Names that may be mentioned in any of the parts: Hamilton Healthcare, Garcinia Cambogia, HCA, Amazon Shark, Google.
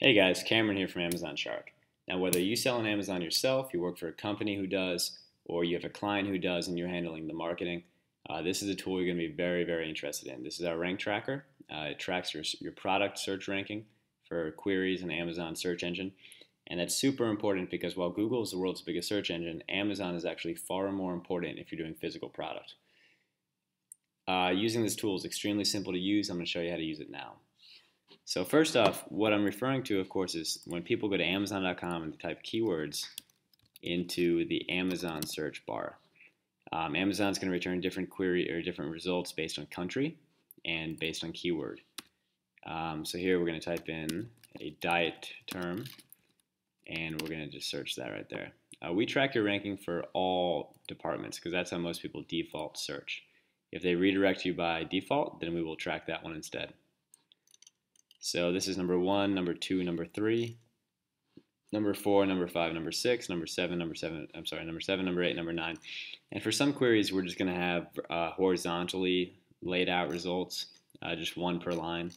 Hey guys, Cameron here from Amazon Shark. Now whether you sell on Amazon yourself, you work for a company who does, or you have a client who does and you're handling the marketing, this is a tool you're going to be very, very interested in. This is our rank tracker. It tracks your product search ranking for queries in the Amazon search engine. And that's super important because while Google is the world's biggest search engine, Amazon is actually far more important if you're doing physical product. Using this tool is extremely simple to use. I'm going to show you how to use it now. So first off, what I'm referring to, of course, is when people go to Amazon.com and type keywords into the Amazon search bar. Amazon's going to return different query or different results based on country and based on keyword. So here we're going to type in a diet term, and we're going to just search that right there. We track your ranking for all departments because that's how most people default search. If they redirect you by default, then we will track that one instead. So this is number 1, number 2, number 3, number 4, number 5, number 6, number 7, number 8, number 9. And for some queries, we're just going to have horizontally laid out results, just one per line.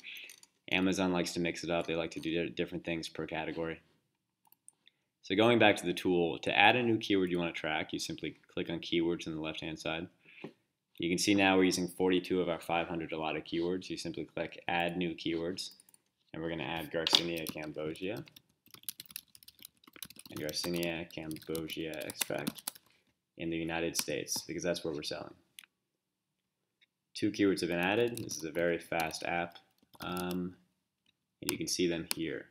Amazon likes to mix it up. They like to do different things per category. So going back to the tool, to add a new keyword you want to track, you simply click on keywords on the left-hand side. You can see now we're using 42 of our 500 allotted keywords. You simply click add new keywords. And we're going to add Garcinia Cambogia and Garcinia Cambogia extract in the United States because that's where we're selling. 2 keywords have been added. This is a very fast app, and you can see them here.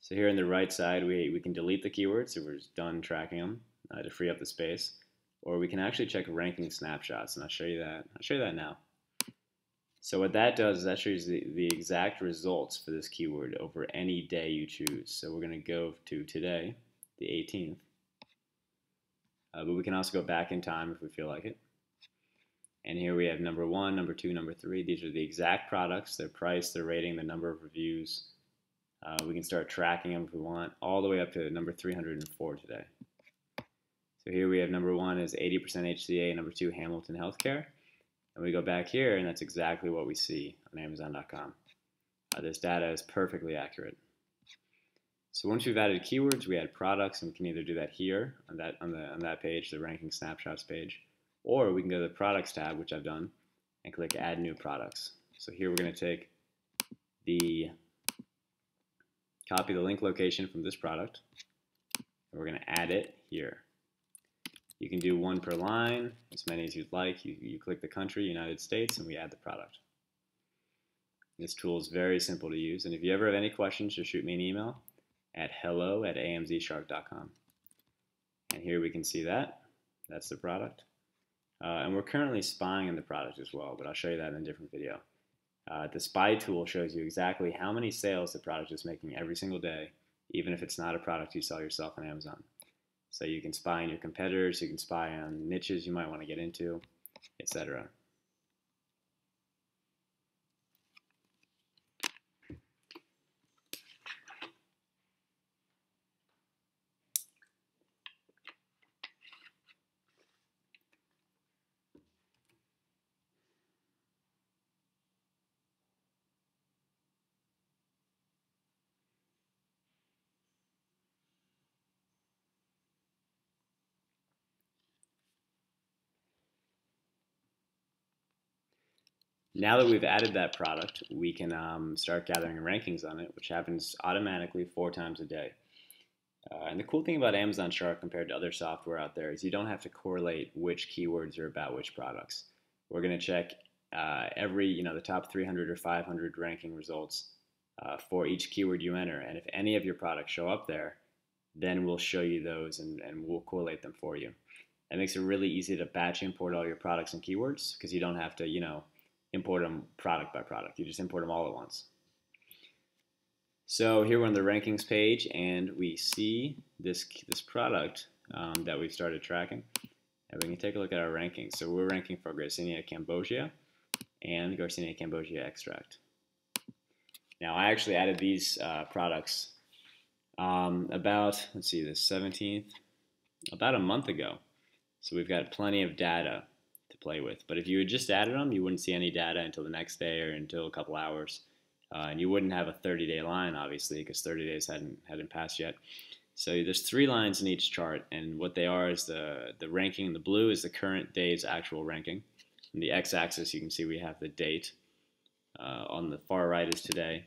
So here on the right side, we can delete the keywords if we're just done tracking them to free up the space, or we can actually check ranking snapshots, and I'll show you that now. So what that does is that shows the exact results for this keyword over any day you choose. So we're going to go to today, the 18th, but we can also go back in time if we feel like it. And here we have number 1, number 2, number 3. These are the exact products, their price, their rating, the number of reviews. We can start tracking them if we want, all the way up to number 304 today. So here we have number 1 is 80% HCA, number 2 Hamilton Healthcare. And we go back here, and that's exactly what we see on Amazon.com. This data is perfectly accurate. So once we've added keywords, we add products, and we can either do that here on that page, the ranking snapshots page, or we can go to the products tab, which I've done, and click add new products. So here we're going to take copy the link location from this product, and we're going to add it here. You can do one per line, as many as you'd like. You click the country, United States, and we add the product. This tool is very simple to use, and if you ever have any questions, just shoot me an email at hello@amzshark.com. And here we can see that. That's the product. And we're currently spying on the product as well, but I'll show you that in a different video. The spy tool shows you exactly how many sales the product is making every single day, even if it's not a product you sell yourself on Amazon. So you can spy on your competitors, you can spy on niches you might want to get into, etc. Now that we've added that product, we can start gathering rankings on it, which happens automatically 4 times a day. And the cool thing about Amazon Shark compared to other software out there is you don't have to correlate which keywords are about which products. We're going to check the top 300 or 500 ranking results for each keyword you enter. And if any of your products show up there, then we'll show you those and we'll correlate them for you. That makes it really easy to batch import all your products and keywords because you don't have to, import them product by product. You just import them all at once. So here we're on the rankings page, and we see this product that we've started tracking. And we can take a look at our rankings. So we're ranking for Garcinia Cambogia and Garcinia Cambogia extract. Now I actually added these products the 17th, about a month ago. So we've got plenty of data to play with, but if you had just added them, you wouldn't see any data until the next day or until a couple hours. and you wouldn't have a 30-day line, obviously, because 30 days hadn't passed yet. So there's 3 lines in each chart, and what they are is the ranking in the blue is the current day's actual ranking. On the x-axis, you can see we have the date. On the far right is today.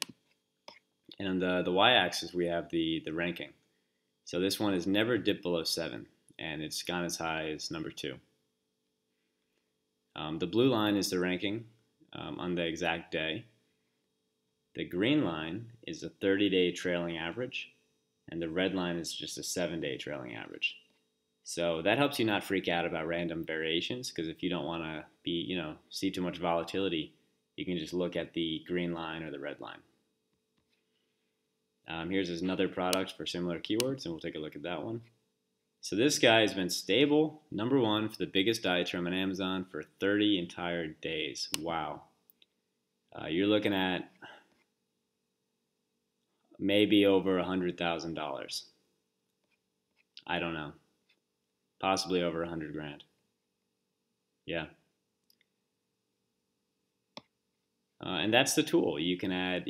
And on the y-axis, we have the ranking. So this one has never dipped below 7, and it's gone as high as number 2. The blue line is the ranking on the exact day. The green line is the 30-day trailing average, and the red line is just a 7-day trailing average. So that helps you not freak out about random variations, because if you don't want to be, see too much volatility, you can just look at the green line or the red line. Here's another product for similar keywords, and we'll take a look at that one. So this guy has been stable, number 1 for the biggest dietrim on Amazon for 30 entire days. Wow. You're looking at maybe over $100,000. I don't know. Possibly over $100,000. Yeah. And that's the tool. You can add,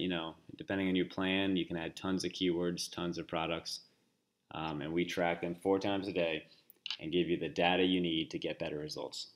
depending on your plan, you can add tons of keywords, tons of products, and we track them 4 times a day and give you the data you need to get better results.